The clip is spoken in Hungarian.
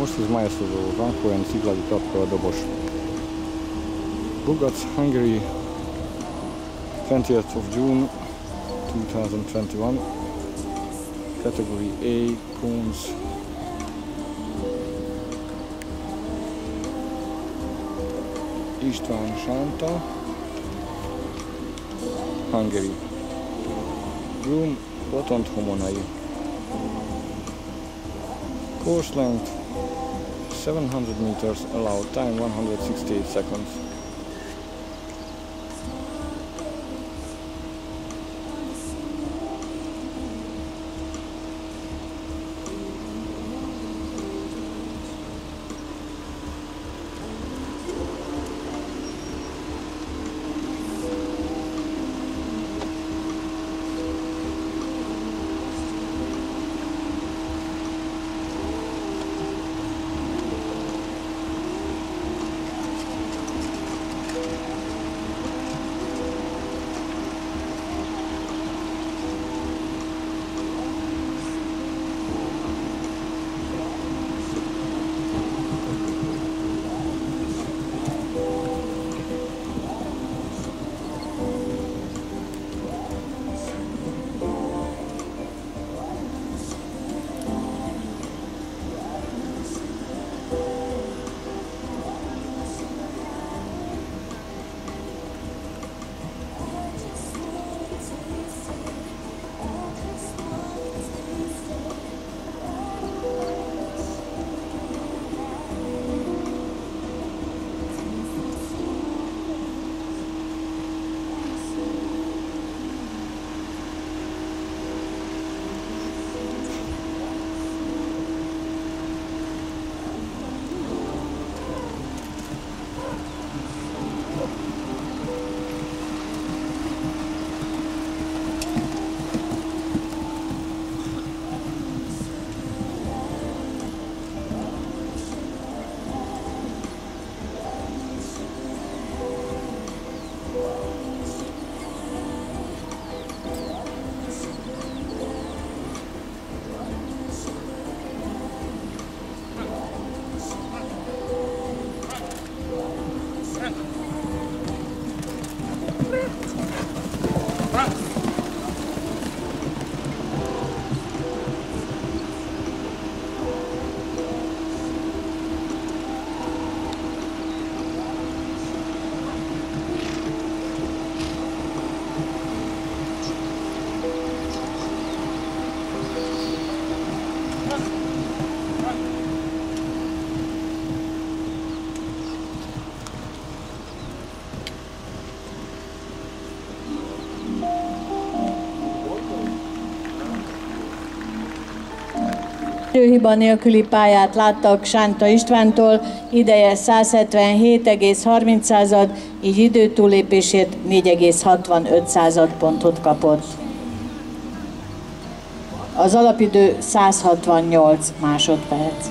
horse is Maestoso Franko and Siglavy Capriola Dobos. Bugac's Hungary, 20th of June 2021, Category A, Coons. István Sánta, Hungary. Groom, Botond Homonnai. Coorsland, 700 meters allowed, time 168 seconds. Hiba nélküli pályát láttak Sánta Istvántól, ideje 177,30, így időtúlépésért 4,65 pontot kapott. Az alapidő 168 másodperc.